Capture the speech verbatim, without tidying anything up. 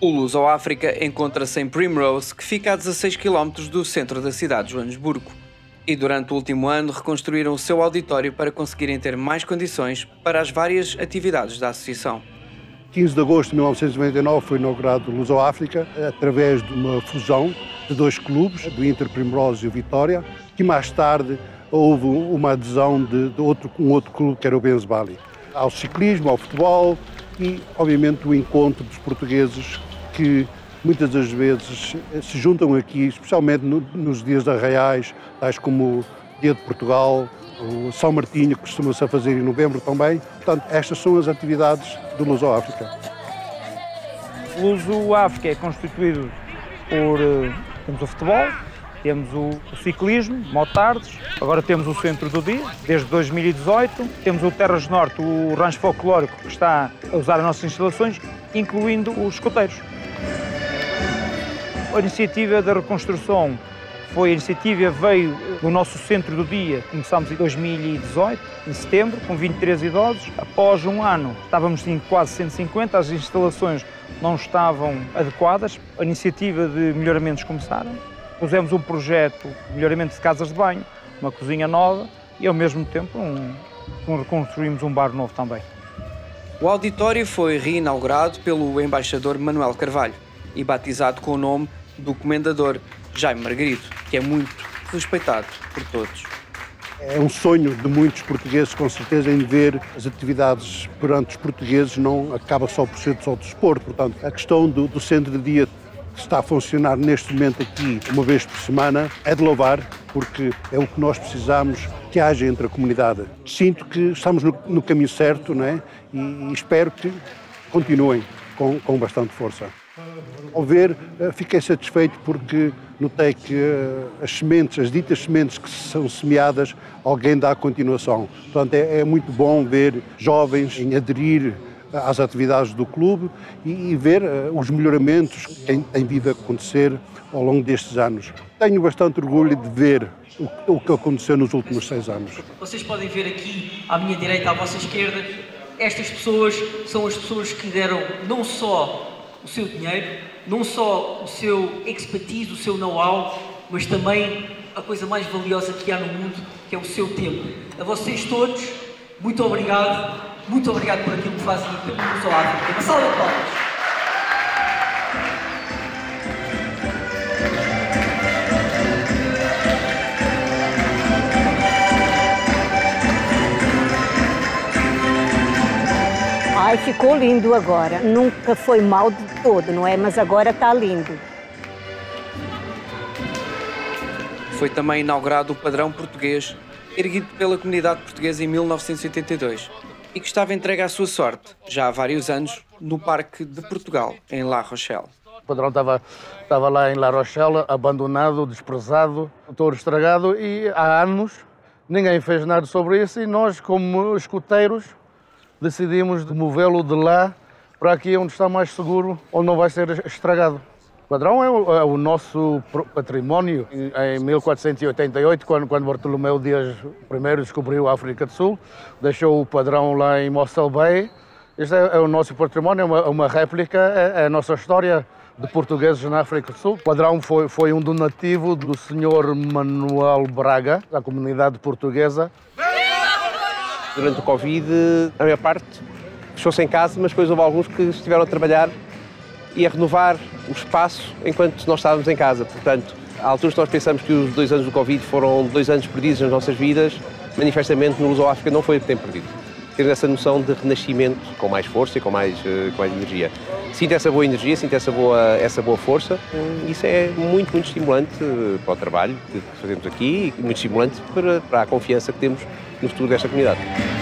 O Luso África encontra-se em Primrose, que fica a dezasseis quilómetros do centro da cidade de Joanesburgo, e durante o último ano reconstruíram o seu auditório para conseguirem ter mais condições para as várias atividades da associação. quinze de agosto de mil novecentos e noventa e nove foi inaugurado o Luso África através de uma fusão de dois clubes, do Inter Primrose e o Vitória, que mais tarde houve uma adesão de, de outro, um outro clube, que era o Benzbale, ao ciclismo, ao futebol e, obviamente, o encontro dos portugueses que muitas das vezes se juntam aqui, especialmente no, nos dias de arraiais, tais como o Dia de Portugal, o São Martinho, que costuma-se a fazer em novembro também. Portanto, estas são as atividades do Luso África. O Luso África é constituído por temos o futebol, temos o ciclismo, Motardes, agora temos o Centro do Dia, desde dois mil e dezoito, temos o Terras Norte, o rancho folclórico que está a usar as nossas instalações, incluindo os escoteiros. A iniciativa da reconstrução foi a iniciativa veio do nosso Centro do Dia. Começámos em dois mil e dezoito, em setembro, com vinte e três idosos. Após um ano, estávamos em quase cento e cinquenta, as instalações não estavam adequadas. A iniciativa de melhoramentos começaram. Pusemos um projeto de melhoramento de casas de banho, uma cozinha nova e, ao mesmo tempo, um, um, reconstruímos um bar novo também. O auditório foi reinaugurado pelo embaixador Manuel Carvalho e batizado com o nome do comendador Jaime Margrito, que é muito respeitado por todos. É um sonho de muitos portugueses, com certeza, em ver as atividades perante os portugueses, não acaba só por ser só desporto. Portanto, a questão do, do Centro de Dia que está a funcionar neste momento aqui uma vez por semana é de louvar, porque é o que nós precisamos que haja entre a comunidade. Sinto que estamos no, no caminho certo, não é? E, e espero que continuem com, com bastante força. Ao ver, fiquei satisfeito porque notei que as sementes, as ditas sementes que são semeadas, alguém dá a continuação. Portanto, é, é muito bom ver jovens em aderir às atividades do clube e, e ver uh, os melhoramentos que têm, têm vindo a acontecer ao longo destes anos. Tenho bastante orgulho de ver o, o que aconteceu nos últimos seis anos. Vocês podem ver aqui, à minha direita, à vossa esquerda, estas pessoas são as pessoas que deram não só o seu dinheiro, não só o seu expertise, o seu know-how, mas também a coisa mais valiosa que há no mundo, que é o seu tempo. A vocês todos, muito obrigado, muito obrigado por aquilo que fazem pelo Luso África. Uma salva de palmas. Ai, ficou lindo agora. Nunca foi mal de todo, não é? Mas agora está lindo. Foi também inaugurado o padrão português, erguido pela comunidade portuguesa em mil novecentos e oitenta e dois e que estava entregue à sua sorte, já há vários anos, no Parque de Portugal, em La Rochelle. O padrão estava, estava lá em La Rochelle, abandonado, desprezado, todo estragado, e há anos ninguém fez nada sobre isso e nós, como escoteiros, decidimos movê-lo de lá para aqui onde está mais seguro, onde não vai ser estragado. O padrão é o, é o nosso património. Em mil quatrocentos e oitenta e oito, quando, quando Bartolomeu Dias I descobriu a África do Sul, deixou o padrão lá em Mossel Bay. Este é, é o nosso património, é uma, uma réplica, é, é a nossa história de portugueses na África do Sul. O padrão foi, foi um donativo do senhor Manuel Braga, da comunidade portuguesa. Durante o Covid, a maior parte fechou-se em casa, mas depois houve alguns que estiveram a trabalhar e a renovar o espaço enquanto nós estávamos em casa. Portanto, à altura que nós pensamos que os dois anos do Covid foram dois anos perdidos nas nossas vidas, manifestamente no Luso África não foi tempo perdido. Temos essa noção de renascimento com mais força e com mais, com mais energia. Sinto essa boa energia, sinto essa boa, essa boa força. Isso é muito, muito estimulante para o trabalho que fazemos aqui e muito estimulante para, para a confiança que temos no futuro desta comunidade.